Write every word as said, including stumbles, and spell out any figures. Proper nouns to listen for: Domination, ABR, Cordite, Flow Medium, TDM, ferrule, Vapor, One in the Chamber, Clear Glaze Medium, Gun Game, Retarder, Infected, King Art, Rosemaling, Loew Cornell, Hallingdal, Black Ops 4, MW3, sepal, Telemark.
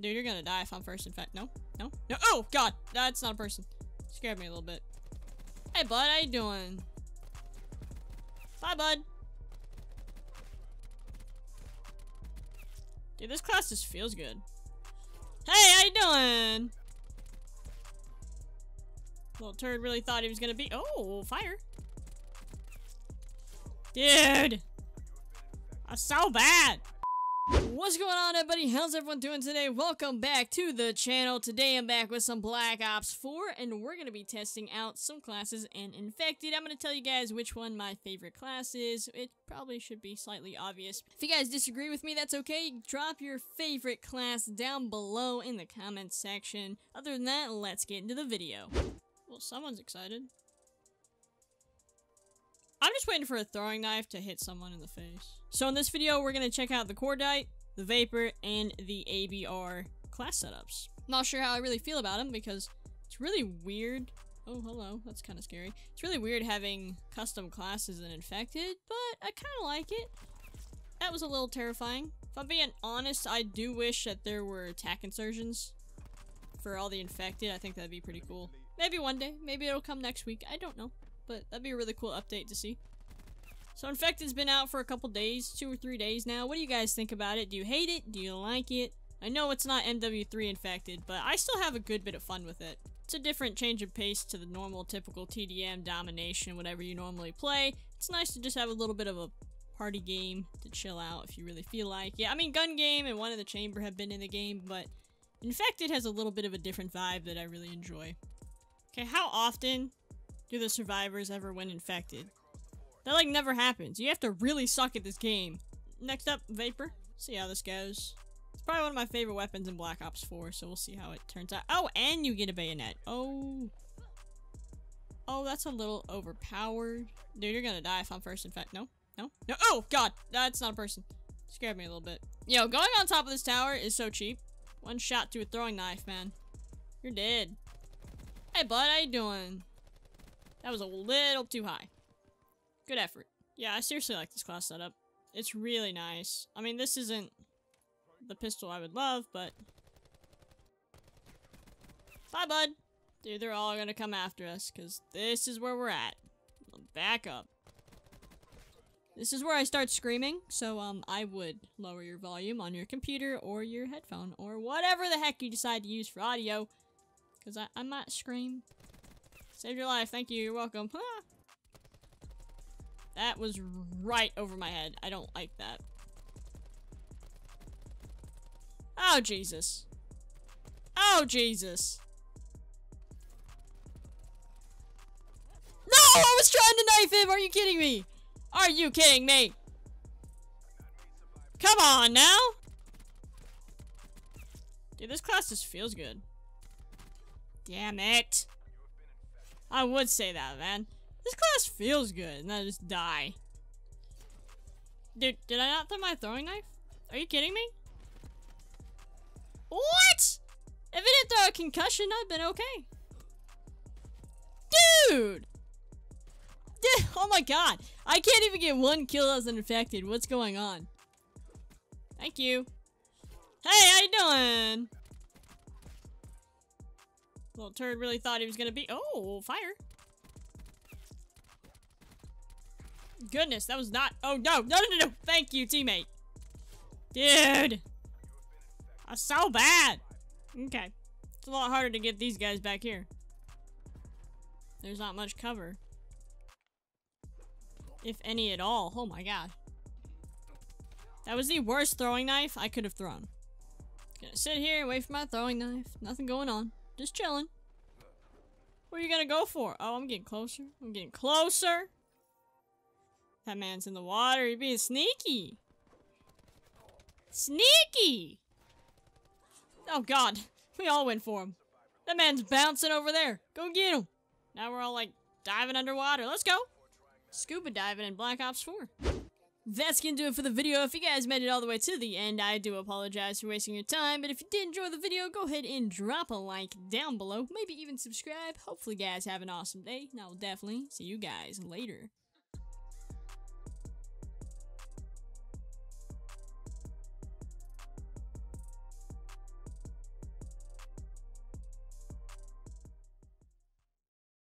Dude, you're gonna die if I'm first, in fact. No, no, no. Oh, God. That's not a person. Scared me a little bit. Hey, bud. How you doing? Bye, bud. Dude, this class just feels good. Hey, how you doing? Little turd really thought he was gonna be- Oh, fire. Dude! That's so bad! What's going on, everybody? How's everyone doing today? Welcome back to the channel. Today I'm back with some Black Ops four, and we're going to be testing out some classes in Infected. I'm going to tell you guys which one my favorite class is. It probably should be slightly obvious. If you guys disagree with me, that's okay. Drop your favorite class down below in the comments section. Other than that, let's get into the video. Well, someone's excited. I'm just waiting for a throwing knife to hit someone in the face. So in this video, we're going to check out the Cordite, the Vapor, and the A B R class setups. Not sure how I really feel about them because it's really weird. Oh, hello. That's kind of scary. It's really weird having custom classes in Infected, but I kind of like it. That was a little terrifying. If I'm being honest, I do wish that there were attack insertions for all the Infected. I think that'd be pretty cool. Maybe one day. Maybe it'll come next week. I don't know. But that'd be a really cool update to see. So Infected's been out for a couple days, two or three days now. What do you guys think about it? Do you hate it? Do you like it? I know it's not M W three Infected, but I still have a good bit of fun with it. It's a different change of pace to the normal, typical T D M, Domination, whatever you normally play. It's nice to just have a little bit of a party game to chill out if you really feel like. Yeah, I mean, Gun Game and One in the Chamber have been in the game, but Infected has a little bit of a different vibe that I really enjoy. Okay, how often do the survivors ever win Infected? That like never happens. You have to really suck at this game. Next up, Vapor. See how this goes. It's probably one of my favorite weapons in Black Ops four, so we'll see how it turns out. Oh, and you get a bayonet. Oh. Oh, that's a little overpowered. Dude, you're gonna die if I'm first, in fact. No, no, no. Oh, God. That's not a person. Scared me a little bit. Yo, going on top of this tower is so cheap. One shot to a throwing knife, man. You're dead. Hey, bud. How you doing? That was a little too high. Good effort. Yeah, I seriously like this class setup. It's really nice. I mean, this isn't the pistol I would love, but... Bye, bud. Dude, they're all gonna come after us, because this is where we're at. Back up. This is where I start screaming, so um, I would lower your volume on your computer or your headphone or whatever the heck you decide to use for audio, because I, I might scream. Saved your life. Thank you. You're welcome. Ah. That was right over my head. I don't like that. Oh, Jesus. Oh, Jesus. No! I was trying to knife him! Are you kidding me? Are you kidding me? Come on, now! Dude, this class just feels good. Damn it. I would say that, man. This class feels good, and I just die. Dude, did I not throw my throwing knife? Are you kidding me? What? If it didn't throw a concussion, I'd been okay. Dude! Dude! Oh my God. I can't even get one kill as an Infected. What's going on? Thank you. Hey, how you doing? Little turd really thought he was gonna be- Oh, fire. Goodness, that was not- Oh, no, no, no, no, thank you, teammate. Dude. That's so bad. Okay. It's a lot harder to get these guys back here. There's not much cover. If any at all. Oh, my God. That was the worst throwing knife I could have thrown. Gonna sit here and wait for my throwing knife. Nothing going on. Just chilling. What are you gonna go for? Oh, I'm getting closer. I'm getting closer. That man's in the water. You're being sneaky. Sneaky! Oh, God. We all went for him. That man's bouncing over there. Go get him. Now we're all, like, diving underwater. Let's go. Scuba diving in Black Ops four. That's gonna do it for the video. If you guys made it all the way to the end, I do apologize for wasting your time, but if you did enjoy the video, go ahead and drop a like down below, maybe even subscribe. Hopefully you guys have an awesome day, and I will definitely see you guys later.